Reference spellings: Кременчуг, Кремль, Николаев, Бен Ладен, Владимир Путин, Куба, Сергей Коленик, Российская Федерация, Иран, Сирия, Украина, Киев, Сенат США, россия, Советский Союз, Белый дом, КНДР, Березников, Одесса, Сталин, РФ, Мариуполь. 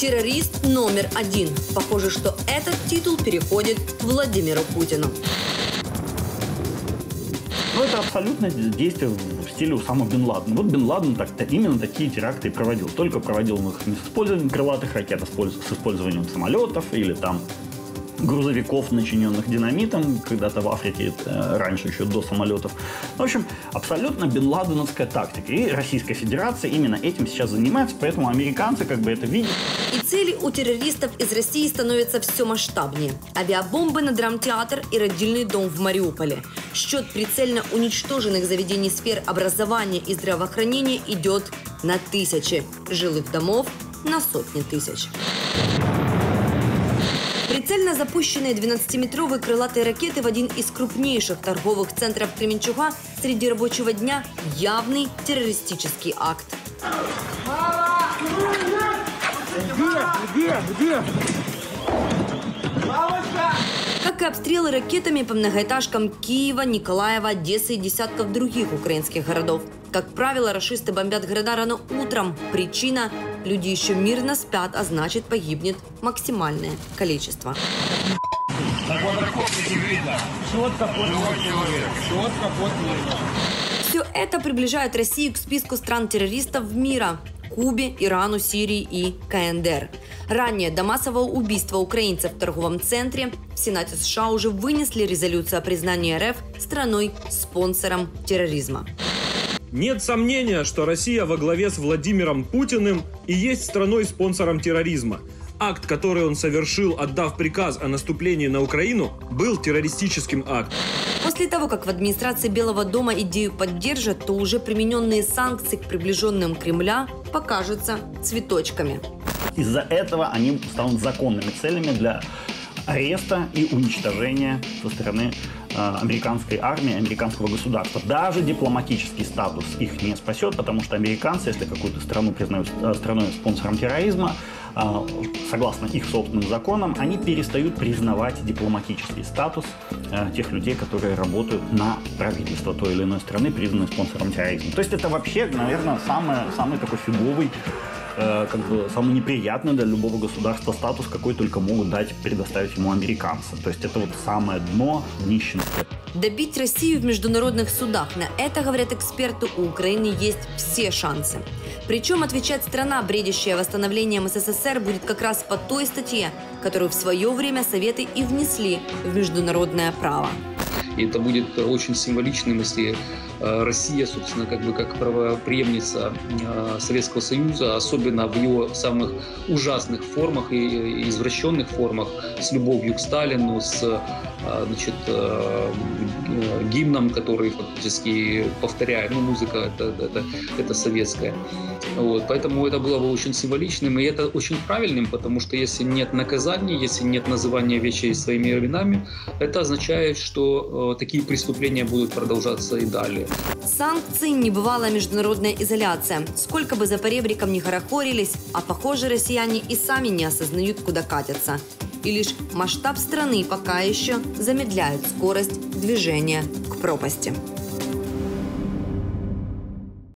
террорист номер один. Похоже, что этот титул переходит Владимиру Путину. Ну, это абсолютно действие в стиле Усама Бен Ладена. Вот Бен Ладен именно такие теракты проводил. Только проводил он их не с использованием крылатых ракет, а с использованием самолетов или там грузовиков, начиненных динамитом, когда-то в Африке, раньше еще до самолетов. В общем, абсолютно бен-ладеновская тактика. И Российская Федерация именно этим сейчас занимается, поэтому американцы как бы это видят. И цели у террористов из России становятся все масштабнее. Авиабомбы на драмтеатр и родильный дом в Мариуполе. Счет прицельно уничтоженных заведений сфер образования и здравоохранения идет на тысячи. Жилых домов на сотни тысяч. Прицельно запущенные 12-метровые крылатые ракеты в один из крупнейших торговых центров Кременчуга среди рабочего дня – явный террористический акт. Как и обстрелы ракетами по многоэтажкам Киева, Николаева, Одессы и десятков других украинских городов. Как правило, рашисты бомбят города рано утром. Причина – люди еще мирно спят, а значит, погибнет максимальное количество. Все это приближает Россию к списку стран-террористов мира – Кубе, Ирану, Сирии и КНДР. Ранее до массового убийства украинцев в торговом центре в Сенате США уже вынесли резолюцию о признании РФ страной-спонсором терроризма. Нет сомнения, что Россия во главе с Владимиром Путиным и есть страной-спонсором терроризма. Акт, который он совершил, отдав приказ о наступлении на Украину, был террористическим актом. После того, как в администрации Белого дома идею поддержат, то уже примененные санкции к приближенным Кремля покажутся цветочками. Из-за этого они станут законными целями для ареста и уничтожения со стороны американской армии, американского государства. Даже дипломатический статус их не спасет, потому что американцы, если какую-то страну признают страной-спонсором терроризма, согласно их собственным законам, они перестают признавать дипломатический статус тех людей, которые работают на правительство той или иной страны, признанной спонсором терроризма. То есть это вообще, наверное, самый такой фиговый, как бы самый неприятный для любого государства статус, какой только могут дать, предоставить ему американцы. То есть это вот самое дно нищенства. Добить Россию в международных судах, на это, говорят эксперты, у Украины есть все шансы. Причем отвечать страна, бредящая восстановлением СССР, будет как раз по той статье, которую в свое время Советы и внесли в международное право. И это будет очень символичным, если Россия, собственно, как бы как правопреемница Советского Союза, особенно в его самых ужасных формах и извращенных формах, с любовью к Сталину, с гимном, который фактически повторяет, ну, музыка это советская. Вот, поэтому это было бы очень символичным, и это очень правильным, потому что если нет наказания, если нет называния вещей своими именами, это означает, что такие преступления будут продолжаться и далее. Санкций не бывала международная изоляция. Сколько бы за поребриком не хорохорились, а похоже, россияне и сами не осознают, куда катятся. И лишь масштаб страны пока еще замедляет скорость движения к пропасти.